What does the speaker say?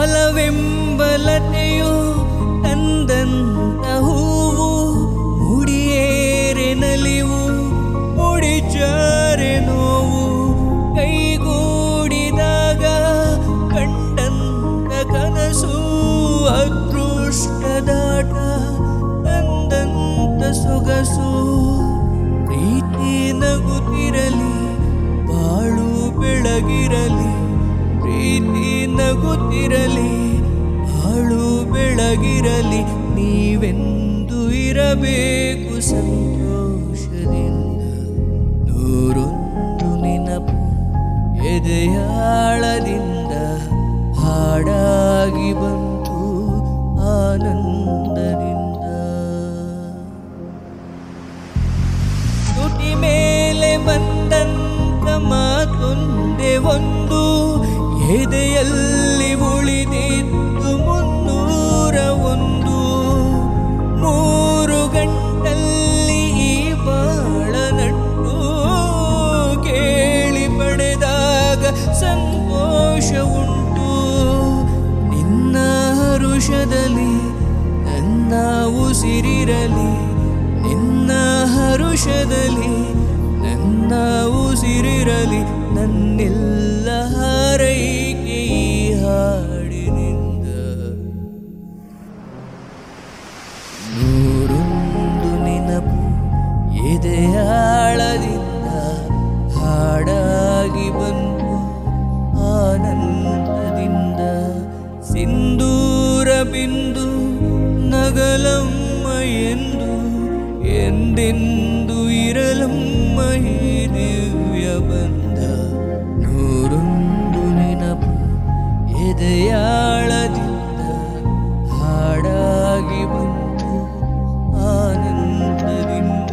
ಒಲವೆಂಬಲತೆಯು ತಂದಂತ ಹೂವು ಮುಡಿಯೇರೆ ನಲಿವು ಮುಡಿಚಾರೆ ನೋವು ಕೈಗೂಡಿದಾಗ ಕಂಡಂತ ಕನಸು ಅದೃಷ್ಟದಾಟ ತಂದಂತ ಸೊಗಸು ಪ್ರೀತಿ ನಗುತ್ತಿರಲಿ ಬಾಳು ಬೆಳಗಿರಲಿ ಪ್ರೀತಿ ನಗುತ್ತಿರಲಿ ಬಾಳು ಬೆಳಗಿರಲಿ ನೀವೆಂದು ಇರಬೇಕು ಸಂತೋಷದಿಂದ ನೂರೊಂದು ನೆನಪು ಎದೆಯಾಳದಿಂದ ಹಾಡಾಗಿ ಬಂತು ಆನಂದದಿಂದ ತುಟಿ ಮೇಲೆ ಬಂದಂತ ಮಾತೊಂದೇ ಒಂದು ಎದೆಯಲ್ಲಿ ಉಳಿದಿತ್ತು 301 ಮೂರು ಗಂಟಲ್ಲಿ ಈ ಬಾಳ ನಟ್ಟು ಕೇಳಿ ಪಡೆದಾಗ ಸಂತೋಷ ಉಂಟು ನಿನ್ನ ಹರುಷದಲ್ಲಿ ನನ್ನ ಉಸಿರಿರಲಿ ನಿನ್ನ ಹರುಷದಲ್ಲಿ ನನ್ನ ಉಸಿರಿರಲಿ ನನ್ನೆಲ್ಲ ಹಾರೈಕೆ ಈ ಹಾಡಿನಿಂದ ನೂರೊಂದು ನೆನಪು ಎದೆಯಾಳದಿಂದ ಹಾಡಾಗಿ ಬಂತು ಆನಂದದಿಂದ ಸಿಂಧೂರ ಬಿಂದು ನಗಲಮ್ಮ ಎಂದು ಎಂದೆಂದು ಇರಲಮ್ಮ ಈ ದಿವ್ಯ ಬಂದ ನೂರೊಂದು ನೆನಪು ಎದೆಯಾಳದಿಂದ ಹಾಡಾಗಿ ಬಂತು ಆನಂದದಿಂದ